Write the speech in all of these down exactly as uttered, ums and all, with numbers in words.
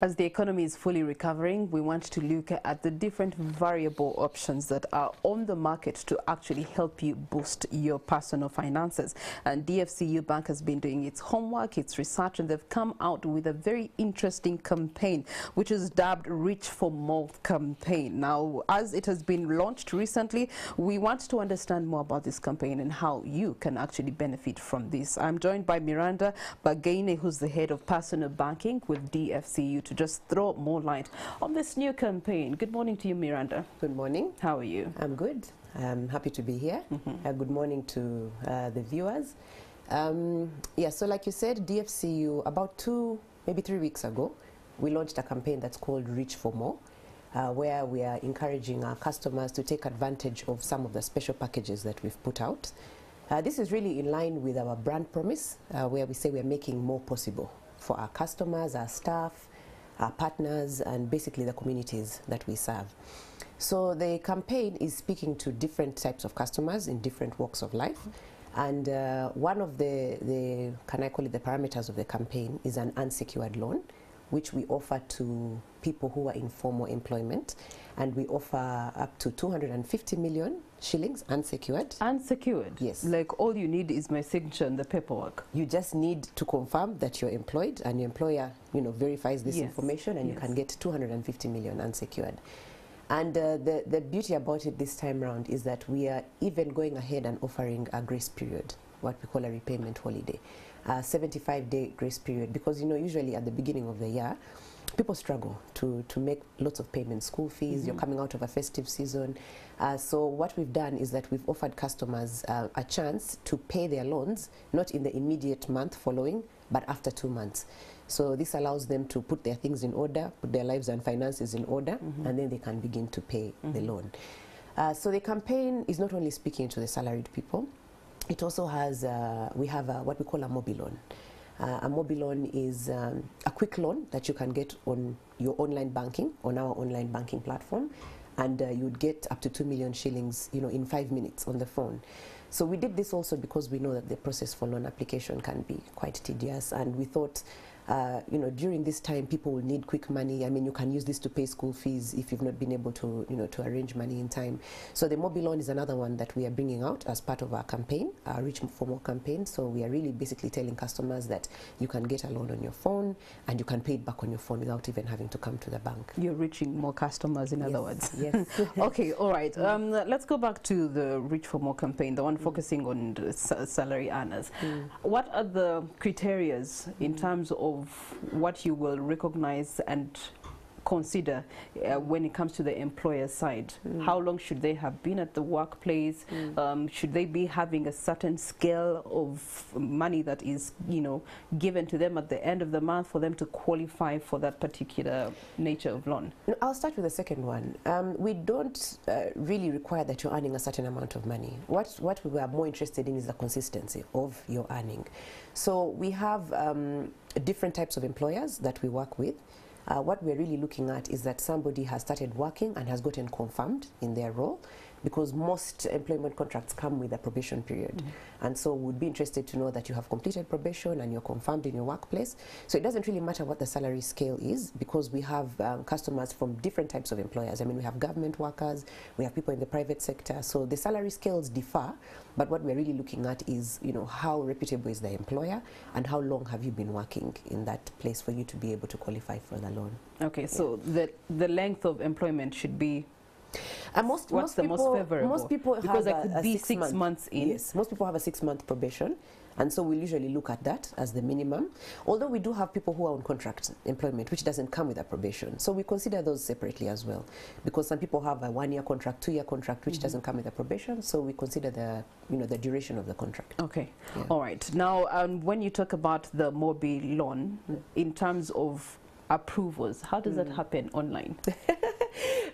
As the economy is fully recovering, we want to look at the different variable options that are on the market to actually help you boost your personal finances. And D F C U Bank has been doing its homework, its research, and they've come out with a very interesting campaign, which is dubbed Reach for More campaign. Now, as it has been launched recently, we want to understand more about this campaign and how you can actually benefit from this. I'm joined by Miranda Bagaine, who's the head of personal banking with D F C U, to just throw more light on this new campaign. Good morning to you, Miranda. Good morning. How are you? I'm good. I'm happy to be here. Mm-hmm. uh, good morning to uh, the viewers. Um, yeah, so like you said, D F C U, about two, maybe three weeks ago, we launched a campaign that's called Reach for More, uh, where we are encouraging our customers to take advantage of some of the special packages that we've put out. Uh, this is really in line with our brand promise, uh, where we say we're making more possible for our customers, our staff, our partners, and basically the communities that we serve. So the campaign is speaking to different types of customers in different walks of life. Mm-hmm. And uh, one of the, the, can I call it the parameters of the campaign, is an unsecured loan, which we offer to people who are in formal employment. And we offer up to two hundred fifty million shillings unsecured. Unsecured? Yes. Like all you need is my signature and the paperwork. You just need to confirm that you're employed, and your employer, you know, verifies this yes. information, and yes. you can get two hundred fifty million unsecured. And uh, the, the beauty about it this time around is that we are even going ahead and offering a grace period, what we call a repayment holiday, a seventy-five day grace period, because, you know, usually at the beginning of the year, people struggle to, to make lots of payments, school fees, mm-hmm. you're coming out of a festive season. Uh, so what we've done is that we've offered customers uh, a chance to pay their loans, not in the immediate month following, but after two months. So this allows them to put their things in order, put their lives and finances in order, mm-hmm. and then they can begin to pay mm-hmm. the loan. Uh, so the campaign is not only speaking to the salaried people, it also has, uh, we have a, what we call a mobile loan. Uh, a mobile loan is um, a quick loan that you can get on your online banking, on our online banking platform, and uh, you'd get up to two million shillings, you know, in five minutes on the phone. So we did this also because we know that the process for loan application can be quite tedious, and we thought, uh, you know, during this time people will need quick money. I mean, you can use this to pay school fees if you've not been able to, you know, to arrange money in time. So the mobile loan is another one that we are bringing out as part of our campaign, our Reach for More campaign. So we are really basically telling customers that you can get a loan on your phone and you can pay it back on your phone without even having to come to the bank. You're reaching more customers, in yes. other words. Yes. Okay, all right. Um, let's go back to the Reach for More campaign, the one mm. focusing on the salary earners. Mm. What are the criteria in mm. terms of what you will recognize and consider uh, when it comes to the employer side? Mm. How long should they have been at the workplace? Mm. Um, should they be having a certain scale of money that is, you know, given to them at the end of the month for them to qualify for that particular nature of loan? No, I'll start with the second one. Um, we don't uh, really require that you're earning a certain amount of money. What, what we are more interested in is the consistency of your earning. So we have um, different types of employers that we work with. Uh, what we're really looking at is that somebody has started working and has gotten confirmed in their role, because most employment contracts come with a probation period. Mm-hmm. And so we'd be interested to know that you have completed probation and you're confirmed in your workplace. So it doesn't really matter what the salary scale is, because we have um, customers from different types of employers. I mean, we have government workers, we have people in the private sector. So the salary scales differ, but what we're really looking at is, you know, how reputable is the employer and how long have you been working in that place for you to be able to qualify for the loan. Okay, yeah. So the, the length of employment should be... Uh, most, What's most the people, most favorable? Most people because have I could a, a be six, six month, months in. Yes, most people have a six-month probation, and so we usually look at that as the minimum. Although we do have people who are on contract employment, which doesn't come with a probation, so we consider those separately as well, because some people have a one-year contract, two-year contract, which mm-hmm. doesn't come with a probation, so we consider the, you know, the duration of the contract. Okay, yeah. All right. Now, um, when you talk about the mobile loan, mm. in terms of approvals, how does mm. that happen online?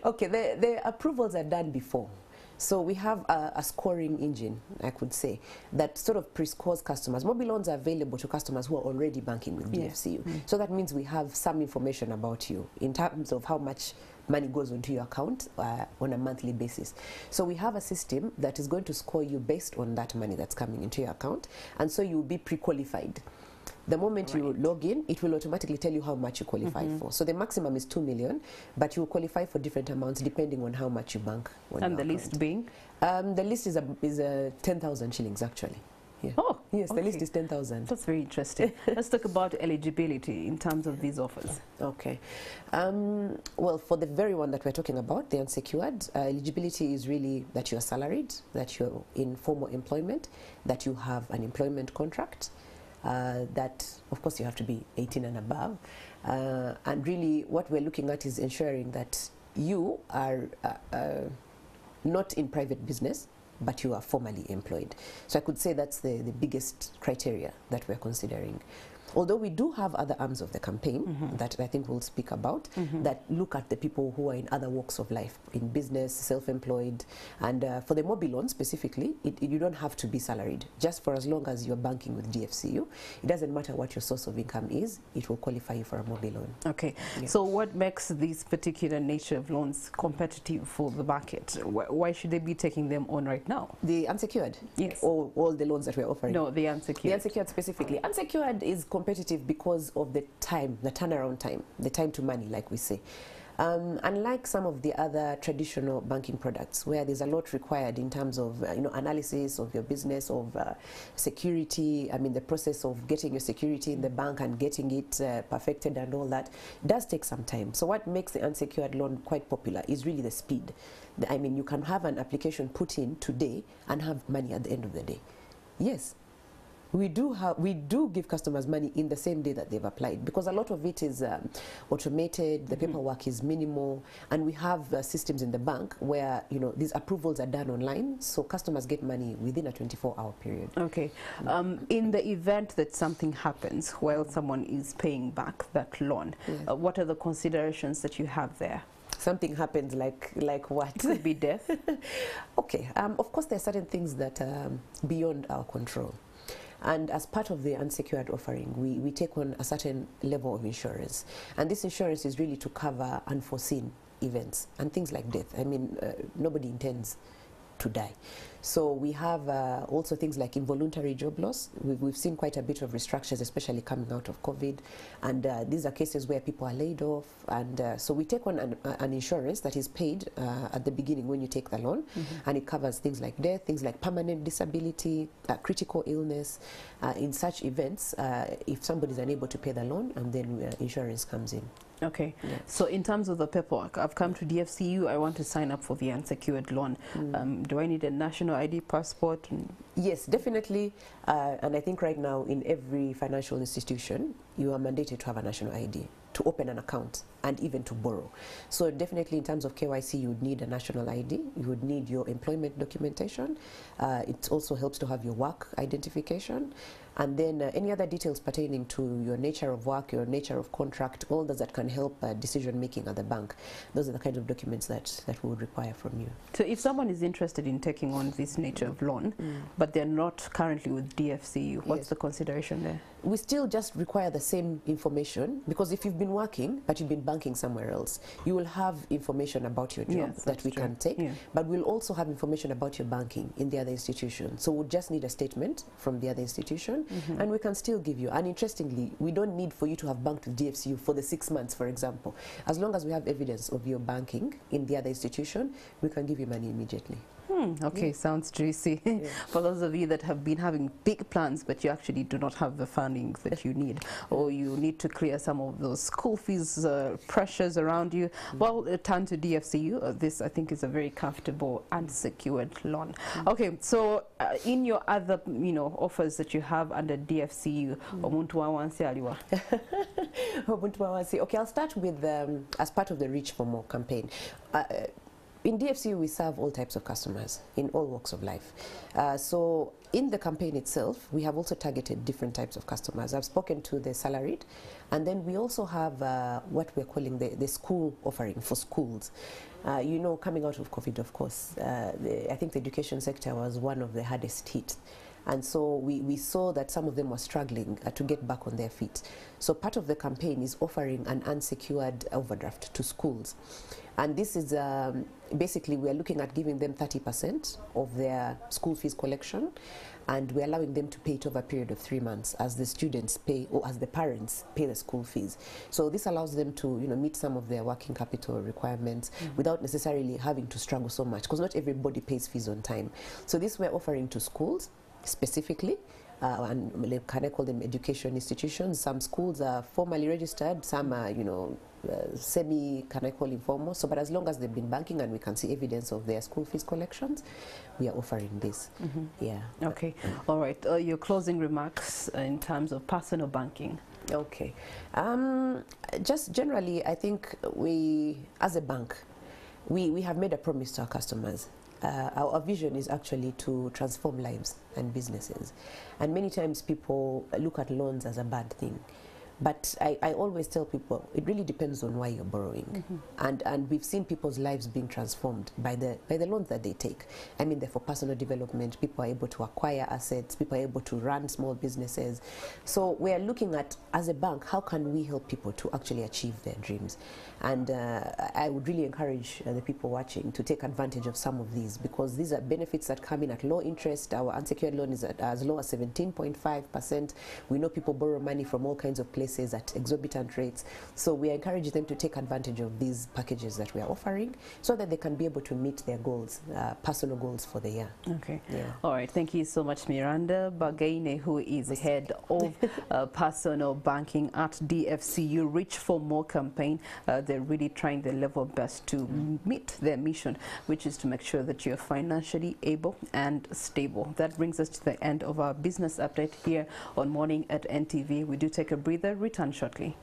Okay, the, the approvals are done before. So we have a, a scoring engine, I could say, that sort of pre-scores customers. Mobile loans are available to customers who are already banking with yeah. D F C U. Mm-hmm. So that means we have some information about you in terms of how much money goes into your account uh, on a monthly basis. So we have a system that is going to score you based on that money that's coming into your account. And so you'll be pre-qualified. The moment right. you log in, it will automatically tell you how much you qualify mm-hmm. for. So the maximum is two million dollars, but you qualify for different amounts depending on how much you bank. And the least being? Um, the least is, a, is a ten thousand shillings, actually. Yeah. Oh, yes, okay. The list is ten thousand. That's very interesting. Let's talk about eligibility in terms of these offers. Okay. Um, well, for the very one that we're talking about, the unsecured, uh, eligibility is really that you're salaried, that you're in formal employment, that you have an employment contract, Uh, that, of course, you have to be eighteen and above. Uh, and really, what we're looking at is ensuring that you are uh, uh, not in private business, but you are formally employed. So I could say that's the, the biggest criteria that we're considering. Although we do have other arms of the campaign mm-hmm. that I think we'll speak about, mm-hmm. that look at the people who are in other walks of life, in business, self-employed, and uh, for the mobile loan specifically, it, you don't have to be salaried. Just for as long as you're banking with D F C U, it doesn't matter what your source of income is, it will qualify you for a mobile loan. Okay, yeah. So what makes these particular nature of loans competitive for the market? Why should they be taking them on right now? The unsecured? Yes. Or all the loans that we're offering? No, the unsecured. The unsecured specifically. Unsecured is competitive. competitive because of the time, the turnaround time, the time to money, like we say. Um, unlike some of the other traditional banking products where there's a lot required in terms of uh, you know, analysis of your business, of uh, security, I mean the process of getting your security in the bank and getting it uh, perfected and all that does take some time. So what makes the unsecured loan quite popular is really the speed. The, I mean you can have an application put in today and have money at the end of the day. Yes. We do, have, we do give customers money in the same day that they've applied because a lot of it is um, automated, the mm-hmm. paperwork is minimal, and we have uh, systems in the bank where you know these approvals are done online, so customers get money within a twenty-four hour period. Okay. Um, in the event that something happens while someone is paying back that loan, yes. uh, what are the considerations that you have there? Something happens like like what? It could be death. Okay. Um, of course, there are certain things that are um, beyond our control. And as part of the unsecured offering, we, we take on a certain level of insurance. And this insurance is really to cover unforeseen events and things like death. I mean, uh, nobody intends to die. So we have uh, also things like involuntary job loss. We've, we've seen quite a bit of restructures, especially coming out of COVID. And uh, these are cases where people are laid off. And uh, so we take on an, uh, an insurance that is paid uh, at the beginning when you take the loan. Mm-hmm. And it covers things like death, things like permanent disability, uh, critical illness. Uh, in such events, uh, if somebody is unable to pay the loan, and then uh, insurance comes in. Okay. Yeah. So in terms of the paperwork, I've come to D F C U. I want to sign up for the unsecured loan. Mm. Um, do I need a national I D, passport? Yes, definitely. Uh, and I think right now in every financial institution, you are mandated to have a national I D, to open an account, and even to borrow. So definitely in terms of K Y C, you would need a national I D, you would need your employment documentation. Uh, it also helps to have your work identification. And then uh, any other details pertaining to your nature of work, your nature of contract, all those that can help uh, decision making at the bank. Those are the kinds of documents that, that we would require from you. So if someone is interested in taking on this nature of loan, mm. but they're not currently with D F C U, what's yes. the consideration there? We still just require the same information because if you've been working but you've been banking somewhere else, you will have information about your job yes, that we true. can take, yeah. but we'll also have information about your banking in the other institution. So we'll just need a statement from the other institution. Mm-hmm. And we can still give you. And interestingly, we don't need for you to have banked with D F C U for the six months, for example. As long as we have evidence of your banking in the other institution, we can give you money immediately. Hmm, okay, yeah. Sounds juicy. Yeah. For those of you that have been having big plans, but you actually do not have the funding that you need, or you need to clear some of those school fees uh, pressures around you, mm-hmm. well, uh, turn to D F C U. Uh, this, I think, is a very comfortable, unsecured loan. Mm-hmm. Okay, so uh, in your other, you know, offers that you have under D F C U, mm-hmm. okay, I'll start with um, as part of the Reach for More campaign. Uh, In D F C U, we serve all types of customers in all walks of life. Uh, so in the campaign itself, we have also targeted different types of customers. I've spoken to the salaried, and then we also have uh, what we're calling the, the school offering for schools. Uh, you know, coming out of COVID, of course, uh, the, I think the education sector was one of the hardest hit. And so we, we saw that some of them were struggling uh, to get back on their feet. So part of the campaign is offering an unsecured overdraft to schools. And this is um, basically we are looking at giving them thirty percent of their school fees collection, and we're allowing them to pay it over a period of three months as the students pay or as the parents pay the school fees. So this allows them to you know, meet some of their working capital requirements mm-hmm. without necessarily having to struggle so much, because not everybody pays fees on time. So this we're offering to schools specifically. Uh, and can I call them education institutions? Some schools are formally registered, some are, you know, uh, semi, can I call informal? So, but as long as they've been banking and we can see evidence of their school fees collections, we are offering this. Mm-hmm. Yeah. Okay. All right. Uh, your closing remarks uh, in terms of personal banking. Okay. Um, just generally, I think we, as a bank, we, we have made a promise to our customers. Uh, our vision is actually to transform lives and businesses. And many times people look at loans as a bad thing. But I, I always tell people, it really depends on why you're borrowing. Mm-hmm. And, and we've seen people's lives being transformed by the, by the loans that they take. I mean, for personal development, people are able to acquire assets, people are able to run small businesses. So we are looking at, as a bank, how can we help people to actually achieve their dreams? And uh, I would really encourage uh, the people watching to take advantage of some of these, because these are benefits that come in at low interest. Our unsecured loan is at as low as seventeen point five percent. We know people borrow money from all kinds of places at exorbitant rates. So we encourage them to take advantage of these packages that we are offering so that they can be able to meet their goals, uh, personal goals for the year. Okay. Yeah. All right. Thank you so much, Miranda Bagaine, who is the head of uh, personal banking at D F C U Reach for More campaign. Uh, they're really trying their level best to mm. meet their mission, which is to make sure that you're financially able and stable. That brings us to the end of our business update here on Morning at N T V. We do take a breather. Return shortly.